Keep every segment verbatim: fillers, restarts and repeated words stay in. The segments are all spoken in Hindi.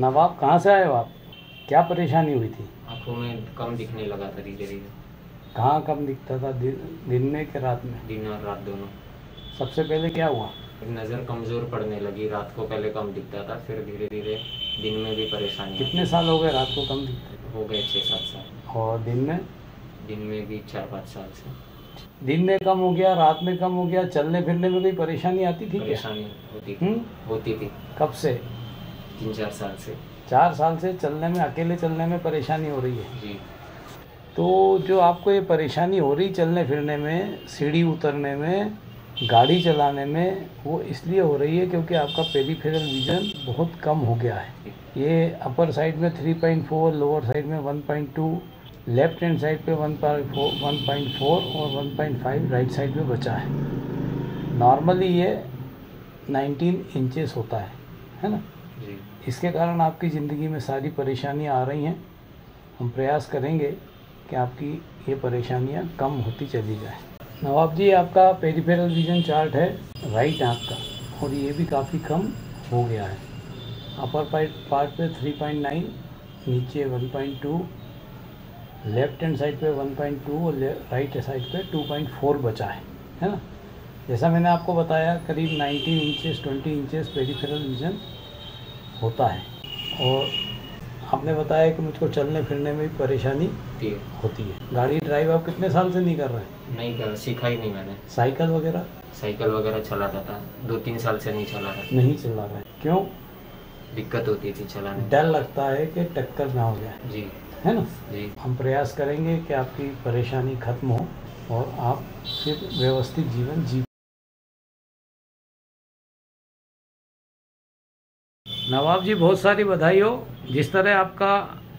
नवाब कहाँ से आए हो आप? क्या परेशानी हुई थी? आंखों में कम दिखने लगा था धीरे धीरे। कहाँ कम दिखता था? दिन, दिन में कि रात में? दिन और रात दोनों। सबसे पहले क्या हुआ? नज़र कमज़ोर पड़ने लगी। रात को पहले कम दिखता था, फिर धीरे धीरे दिन में भी परेशानी। कितने साल हो गए रात को कम दिखता? हो गए छः सात साल। और दिन में? दिन में भी चार पाँच साल से। दिन में कम हो गया, रात में कम हो गया। चलने फिरने में कोई परेशानी आती थी? परेशानी होती थी। होती थी। कब से? तीन चार साल से। चार साल से चलने में, अकेले चलने में परेशानी हो रही है जी। तो जो आपको ये परेशानी हो रही चलने फिरने में, सीढ़ी उतरने में, गाड़ी चलाने में, वो इसलिए हो रही है क्योंकि आपका पेरिफेरल विजन बहुत कम हो गया है। ये अपर साइड में three point four, lower side में one point two, left hand side पे वन पॉइंट फोर और one point five right side पे बचा है। नॉर्मली ये नाइनटीन इंचेस होता है, है ना जी। इसके कारण आपकी ज़िंदगी में सारी परेशानियाँ आ रही हैं। हम प्रयास करेंगे कि आपकी ये परेशानियाँ कम होती चली जाए। नवाब जी, आपका पेरिफेरल विजन चार्ट है राइट आँख का, और ये भी काफ़ी कम हो गया है। अपर पार्ट पार्ट पे थ्री पॉइंट नाइन, नीचे one point two, left hand side पे वन पॉइंट टू और राइट साइड पे टू पॉइंट फोर बचा है, है ना। जैसा मैंने आपको बताया, करीब nineteen inches twenty inches peripheral vision होता है। और आपने बताया कि मुझको चलने फिरने में भी परेशानी होती है। गाड़ी ड्राइव आप कितने साल से नहीं कर रहे हैं? नहीं कर, सीखा ही नहीं मैंने। साइकिल वगैरह? साइकिल वगैरह चलाता था, दो तीन साल से नहीं चला रहा। नहीं चला रहा है क्यों? दिक्कत होती थी चलाने। डर लगता है कि टक्कर ना हो जाए जी, है ना जी। हम प्रयास करेंगे कि आपकी परेशानी खत्म हो और आप फिर व्यवस्थित जीवन जी। नवाब जी, बहुत सारी बधाई हो। जिस तरह आपका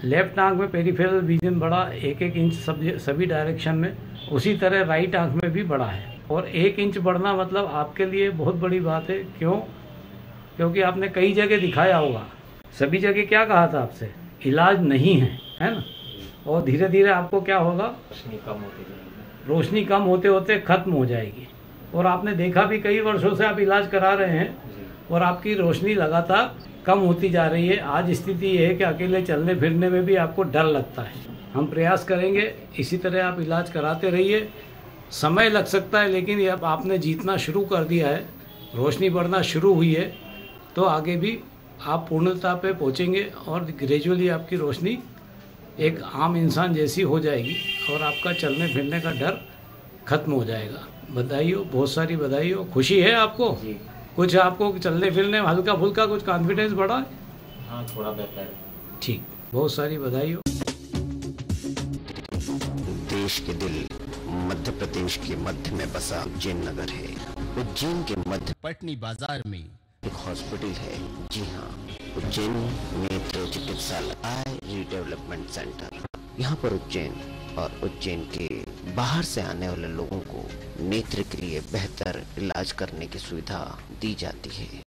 लेफ्ट आंख में पेरिफेरल विजन बढ़ा एक एक इंच सभी सभी डायरेक्शन में, उसी तरह राइट आंख में भी बढ़ा है। और एक इंच बढ़ना मतलब आपके लिए बहुत बड़ी बात है। क्यों? क्योंकि आपने कई जगह दिखाया होगा, सभी जगह क्या कहा था आपसे? इलाज नहीं है, है ना। और धीरे धीरे आपको क्या होगा? रोशनी कम होती जाएगी। रोशनी कम होते होते ख़त्म हो जाएगी। और आपने देखा भी, कई वर्षों से आप इलाज करा रहे हैं और आपकी रोशनी लगातार कम होती जा रही है। आज स्थिति ये है कि अकेले चलने फिरने में भी आपको डर लगता है। हम प्रयास करेंगे, इसी तरह आप इलाज कराते रहिए। समय लग सकता है, लेकिन अब आपने जीतना शुरू कर दिया है, रोशनी बढ़ना शुरू हुई है, तो आगे भी आप पूर्णता पे पहुँचेंगे और ग्रेजुअली आपकी रोशनी एक आम इंसान जैसी हो जाएगी और आपका चलने फिरने का डर खत्म हो जाएगा। बधाई हो, बहुत सारी बधाई हो। खुशी है आपको? कुछ आपको चलने फिरने हल्का फुल्का कुछ कॉन्फिडेंस बढ़ा है? हाँ, थोड़ा बेहतर है। ठीक, बहुत सारी बधाई हो। देश के दिल मध्य प्रदेश के मध्य में बसा उज्जैन नगर है। उज्जैन के मध्य पटनी बाजार में एक हॉस्पिटल है। जी हाँ, उज्जैन नेत्र चिकित्सालय, आय यू डेवलपमेंट सेंटर। यहाँ पर उज्जैन और उज्जैन के बाहर से आने वाले लोगों को नेत्र के लिए बेहतर इलाज करने की सुविधा दी जाती है।